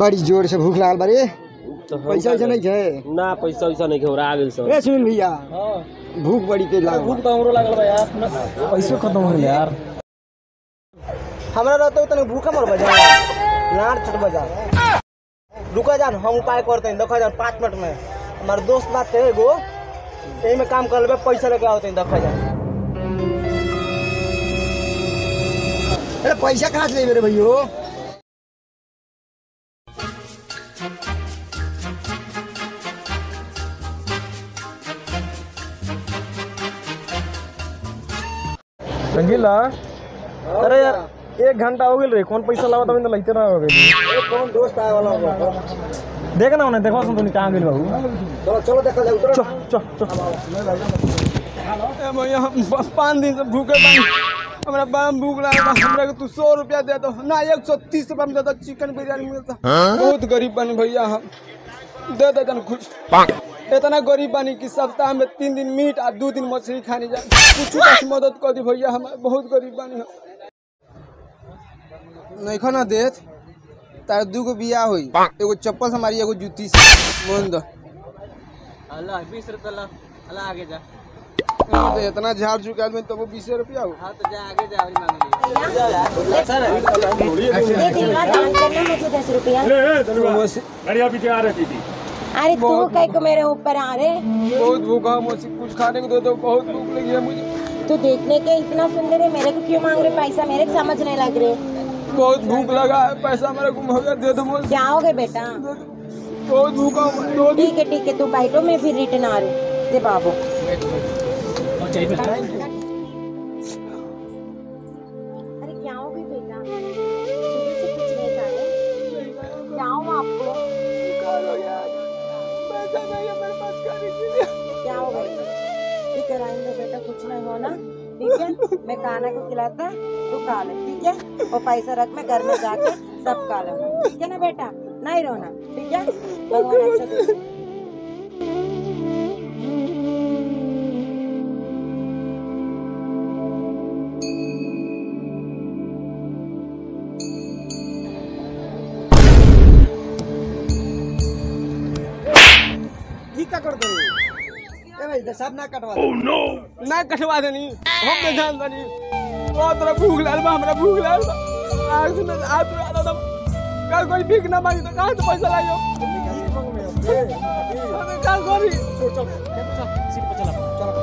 बड़ी जोर से भूख लागल बारे। पैसा वैसा नहीं है ना? पैसा वैसा नहीं हो रहा आगे सब। ए सुन भैया, भूख बड़ी के लागल, भूख तो हमरो लागल बा यार। पैसा खत्म हो यार, हमरा रहतो तने भूखा मर बजा लाड छट बजा। रुका जान, हम उपाय करते हैं। देखा जान 5 मिनट में हमारे दोस्त बात है एगो, यही में काम कर लेबे, पैसा लेके आओते हैं। देखा जान। अरे पैसा कहाँ से ले रे भैया? रंगीला, अरे यार 1 घंटा हो गए रे, कौन पैसा लावा तब तो लैते ना हो गए। कौन दोस्त आए वाला हो? देख ना उन्हें, देखो सुन तू कहां गेल बाबू। चलो चलो देखा जाए, उतरो। चल चल। ए मैया, 5 दिन से भूखे बानी, हमरा बाम भूख लागल बा। हमरा के तू 100 रुपया दे दो ना, 130 रुपया में दे दो, चिकन बिरयानी मिलता। बहुत गरीब बानी भैया हम, दे दे तन कुछ। इतना गरीब बानी कि सप्ताह में 3 दिन मीट और 2 दिन मछली खाने जा। कुछ मदद कर दी भैया, हम बहुत गरीब बानी। नहीं खाना देत तार 2 गो बिया हुई, एगो चप्पल हमारी, एगो जूती से मोन द। अल्लाह 20 रुपया ला, अल्लाह आगे जा। तो इतना झाड़ चुका आदमी तब 20 रुपया हो। हां तो जा आगे जा, अभी मांग लिया। अरे तू कह को मेरे ऊपर आ रहे? बहुत भूखा मोसी, कुछ खाने को दो तो, बहुत भूख लगी है मुझे। तू देखने के इतना सुंदर है, मेरे को क्यों मांग रहे पैसा? मेरे को समझ नहीं लग रहे। बहुत भूख लगा है, पैसा मेरे को मांग दे दो मोसी। जाओगे बेटा? बहुत भूखा हूं। ठीक है ठीक है, तू बैठो, मैं फिर रिटर्न आ रहा हूं। दे बाबू। अरे क्या हो गई बेटा? से कुछ नहीं खा रहे। जाओ आपको क्या हो गया? ठीक है राइंदो बेटा, कुछ नहीं होना, ठीक है? मैं खाना को खिलाता, तू खा ले, ठीक है? और पैसा रख, मैं घर में जाके सब खा लूंगा, ठीक है ना बेटा? नहीं रोना, ठीक है? भगवान अच्छा। सब ना कटवा दे। ओह नो, ना कटवा देनी, हम न जान देनी। ओ तोरा भूख लागल बा, हमरा भूख लागल बा। आज न आज आदा दम काल कोई भीख ना मांगी तो कहां से पैसा लायो? अबे काल गोरी छोड़, चल चल सिर पे चला, चल।